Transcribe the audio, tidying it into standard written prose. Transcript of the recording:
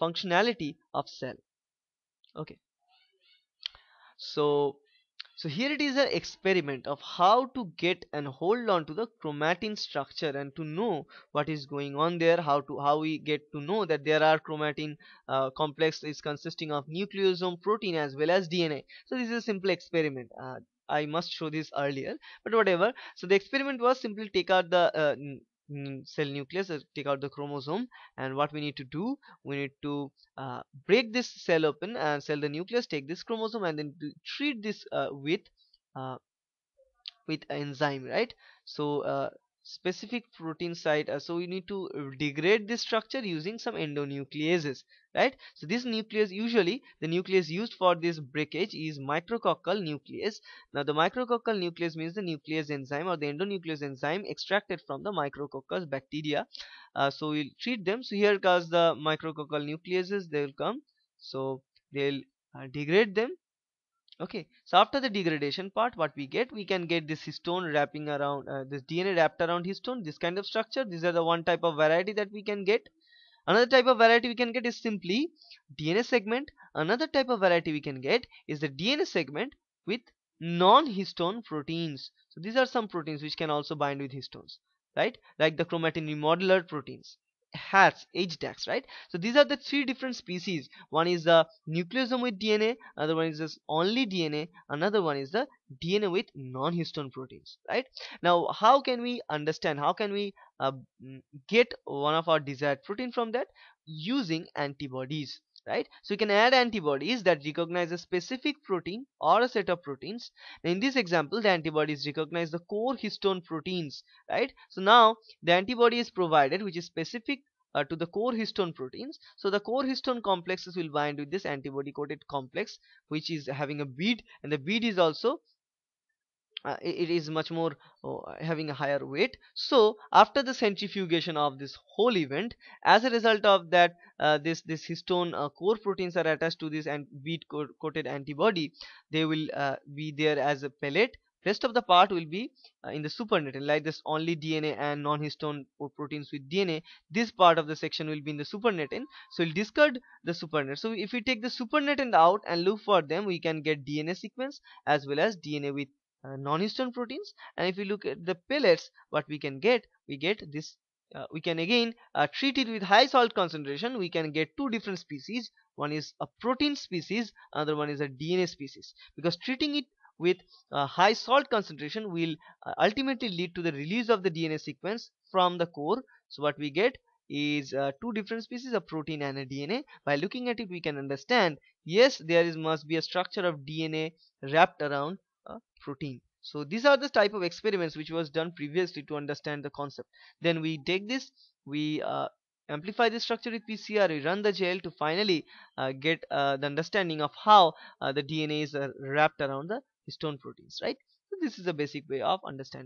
functionality of cell. Okay, so here it is, an experiment of how to get and hold on to the chromatin structure and to know what is going on there, how we get to know that there are chromatin complex is consisting of nucleosome, protein as well as DNA. So this is a simple experiment. I must show this earlier, but whatever. So the experiment was simply take out the cell nucleus, take out the chromosome, and what we need to do, we need to break this cell open and sell the nucleus, take this chromosome, and then treat this with enzyme, right? So specific protein site, so we need to degrade this structure using some endonucleases, right? So this nuclease, usually the nuclease used for this breakage is micrococcal nuclease. Now the micrococcal nuclease means the nuclease enzyme or the endonuclease enzyme extracted from the micrococcus bacteria. So we'll treat them. So here comes the micrococcal nucleases, they will come, so they'll degrade them. Okay, so after the degradation part, what we get, we can get this histone wrapping around this DNA wrapped around histone, this kind of structure. These are the one type of variety that we can get. Another type of variety we can get is simply DNA segment. Another type of variety we can get is the DNA segment with non-histone proteins. So these are some proteins which can also bind with histones, right? Like the chromatin remodeler proteins, HATs, HDACs, right? So these are the three different species. One is the nucleosome with DNA, another one is this only DNA, another one is the DNA with non-histone proteins, right? Now how can we understand, how can we get one of our desired protein from that? Using antibodies, right? So you can add antibodies that recognize a specific protein or a set of proteins. Now in this example, the antibodies recognize the core histone proteins, right? So now the antibody is provided which is specific to the core histone proteins. So the core histone complexes will bind with this antibody coated complex which is having a bead, and the bead is also it is much more having a higher weight. So after the centrifugation of this whole event, as a result of that, this histone core proteins are attached to this and bead coated antibody. They will be there as a pellet. Rest of the part will be in the supernatant, like this only DNA and non-histone proteins with DNA. This part of the section will be in the supernatant. So we'll discard the supernatant. So if we take the supernatant out and look for them, we can get DNA sequence as well as DNA with non-histone proteins. And if we look at the pellets, what we can get, we get this, we can again treat it with high salt concentration. We can get two different species. One is a protein species, another one is a DNA species, because treating it with high salt concentration will ultimately lead to the release of the DNA sequence from the core. So what we get is two different species, a protein and a DNA. By looking at it, we can understand, yes, there is must be a structure of DNA wrapped around protein. So these are the type of experiments which was done previously to understand the concept. Then we take this, we amplify this structure with PCR, we run the gel to finally get the understanding of how the DNA is wrapped around the histone proteins, right? So this is a basic way of understanding.